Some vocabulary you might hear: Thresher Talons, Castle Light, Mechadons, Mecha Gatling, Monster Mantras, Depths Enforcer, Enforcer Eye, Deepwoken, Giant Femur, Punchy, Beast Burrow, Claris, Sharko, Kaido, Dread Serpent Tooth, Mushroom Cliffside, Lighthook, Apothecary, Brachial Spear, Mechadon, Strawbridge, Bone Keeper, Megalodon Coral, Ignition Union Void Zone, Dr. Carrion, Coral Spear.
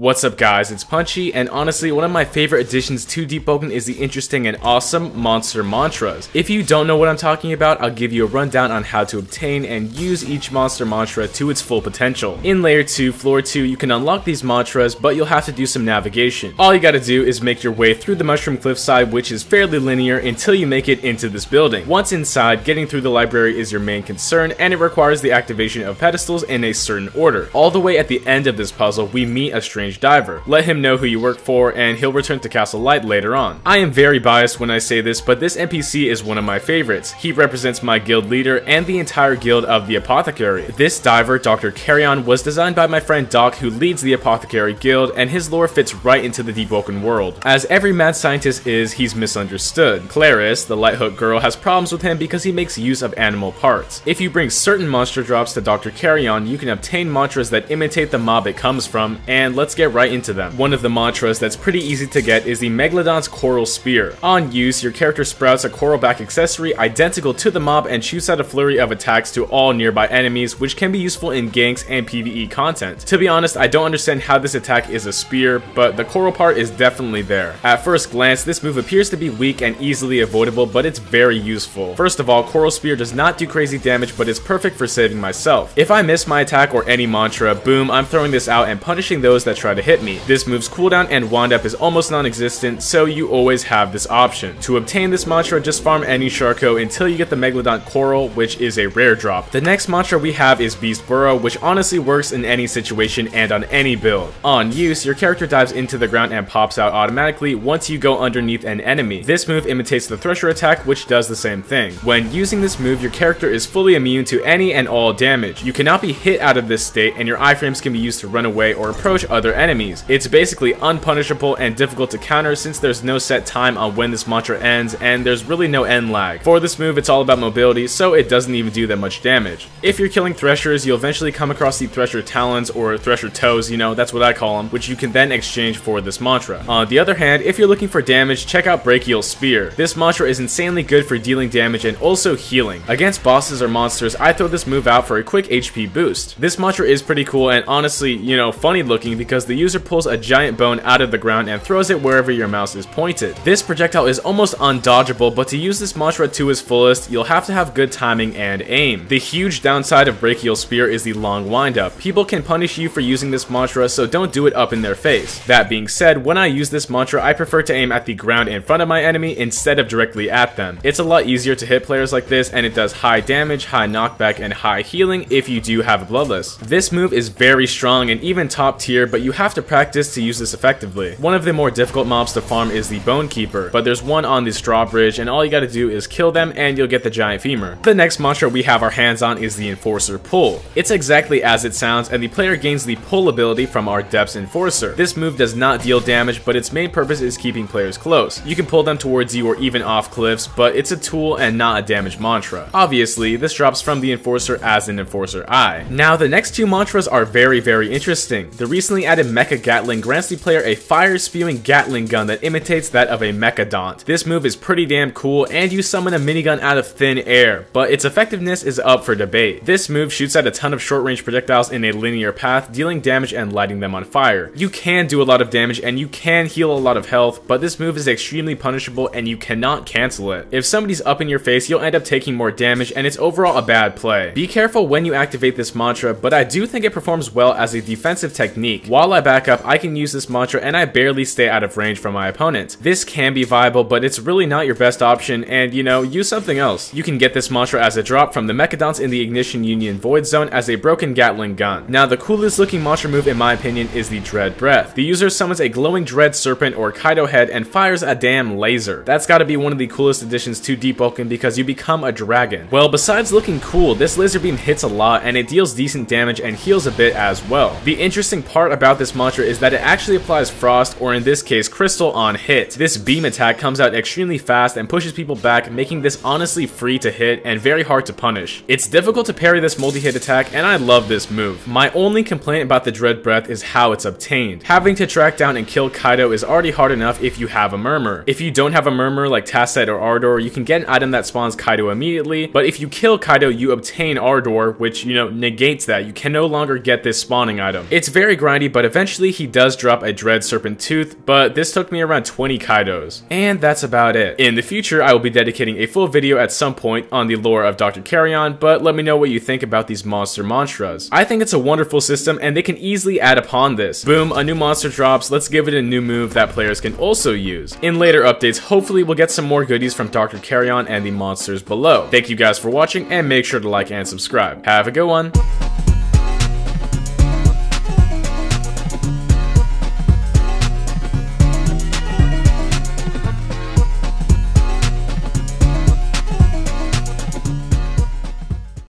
What's up guys, it's Punchy, and honestly one of my favorite additions to Deepwoken is the interesting and awesome Monster Mantras. If you don't know what I'm talking about, I'll give you a rundown on how to obtain and use each Monster Mantra to its full potential. In Layer 2, Floor 2, you can unlock these Mantras, but you'll have to do some navigation. All you gotta do is make your way through the Mushroom Cliffside, which is fairly linear, until you make it into this building. Once inside, getting through the library is your main concern, and it requires the activation of pedestals in a certain order. All the way at the end of this puzzle, we meet a strange diver. Let him know who you work for and he'll return to Castle Light later on. I am very biased when I say this, but this NPC is one of my favorites. He represents my guild leader and the entire guild of the Apothecary. This diver, Dr. Carrion, was designed by my friend Doc, who leads the Apothecary guild, and his lore fits right into the Deepwoken world. As every mad scientist is, he's misunderstood. Claris, the Lighthook girl, has problems with him because he makes use of animal parts. If you bring certain monster drops to Dr. Carrion, you can obtain mantras that imitate the mob it comes from, and let's get right into them. One of the mantras that's pretty easy to get is the Megalodon's Coral Spear. On use, your character sprouts a coral back accessory identical to the mob and shoots out a flurry of attacks to all nearby enemies, which can be useful in ganks and PvE content. To be honest, I don't understand how this attack is a spear, but the coral part is definitely there. At first glance, this move appears to be weak and easily avoidable, but it's very useful. First of all, Coral Spear does not do crazy damage, but it's perfect for saving myself. If I miss my attack or any mantra, boom, I'm throwing this out and punishing those that try to hit me. This move's cooldown and wind up is almost non-existent, so you always have this option. To obtain this mantra, just farm any Sharko until you get the Megalodon Coral, which is a rare drop. The next mantra we have is Beast Burrow, which honestly works in any situation and on any build. On use, your character dives into the ground and pops out automatically once you go underneath an enemy. This move imitates the Thresher attack, which does the same thing. When using this move, your character is fully immune to any and all damage. You cannot be hit out of this state, and your iframes can be used to run away or approach other enemies. It's basically unpunishable and difficult to counter since there's no set time on when this mantra ends, and there's really no end lag. For this move, it's all about mobility, so it doesn't even do that much damage. If you're killing Threshers, you'll eventually come across the Thresher Talons, or Thresher Toes, you know, that's what I call them, which you can then exchange for this mantra. On the other hand, if you're looking for damage, check out Brachial Spear. This mantra is insanely good for dealing damage and also healing. Against bosses or monsters, I throw this move out for a quick HP boost. This mantra is pretty cool and honestly, you know, funny looking because the user pulls a giant bone out of the ground and throws it wherever your mouse is pointed. This projectile is almost undodgeable, but to use this mantra to its fullest, you'll have to have good timing and aim. The huge downside of Brachial Spear is the long windup. People can punish you for using this mantra, so don't do it up in their face. That being said, when I use this mantra, I prefer to aim at the ground in front of my enemy instead of directly at them. It's a lot easier to hit players like this, and it does high damage, high knockback, and high healing if you do have a bloodless. This move is very strong and even top tier, but you have to practice to use this effectively. One of the more difficult mobs to farm is the Bone Keeper, but there's one on the Strawbridge, and all you gotta do is kill them and you'll get the Giant Femur. The next mantra we have our hands on is the Enforcer Pull. It's exactly as it sounds, and the player gains the pull ability from our Depths Enforcer. This move does not deal damage, but its main purpose is keeping players close. You can pull them towards you or even off cliffs, but it's a tool and not a damage mantra. Obviously, this drops from the Enforcer as an Enforcer Eye. Now, the next two mantras are very interesting. The recently added Mecha Gatling grants the player a fire-spewing Gatling gun that imitates that of a Mechadon. This move is pretty damn cool, and you summon a minigun out of thin air, but its effectiveness is up for debate. This move shoots at a ton of short-range projectiles in a linear path, dealing damage and lighting them on fire. You can do a lot of damage, and you can heal a lot of health, but this move is extremely punishable, and you cannot cancel it. If somebody's up in your face, you'll end up taking more damage, and it's overall a bad play. Be careful when you activate this mantra, but I do think it performs well as a defensive technique. While I back up, I can use this mantra and I barely stay out of range from my opponent. This can be viable, but it's really not your best option, and you know, use something else. You can get this mantra as a drop from the Mechadons in the Ignition Union Void Zone as a broken Gatling gun. Now, the coolest looking mantra move in my opinion is the Dread Breath. The user summons a glowing Dread Serpent or Kaido head and fires a damn laser. That's gotta be one of the coolest additions to Deepwoken because you become a dragon. Well, besides looking cool, this laser beam hits a lot and it deals decent damage and heals a bit as well. The interesting part about this mantra is that it actually applies frost, or in this case crystal, on hit. This beam attack comes out extremely fast and pushes people back, making this honestly free to hit and very hard to punish. It's difficult to parry this multi-hit attack, and I love this move. My only complaint about the Dread Breath is how it's obtained. Having to track down and kill Kaido is already hard enough if you have a murmur. If you don't have a murmur like Tasset or Ardor, you can get an item that spawns Kaido immediately, but if you kill Kaido you obtain Ardor, which, you know, negates that. You can no longer get this spawning item. It's very grindy, but Eventually, he does drop a Dread Serpent Tooth, but this took me around 20 Kaidos. And that's about it. In the future, I will be dedicating a full video at some point on the lore of Dr. Carrion, but let me know what you think about these Monster Mantras. I think it's a wonderful system, and they can easily add upon this. Boom, a new monster drops, let's give it a new move that players can also use. In later updates, hopefully we'll get some more goodies from Dr. Carrion and the monsters below. Thank you guys for watching, and make sure to like and subscribe. Have a good one!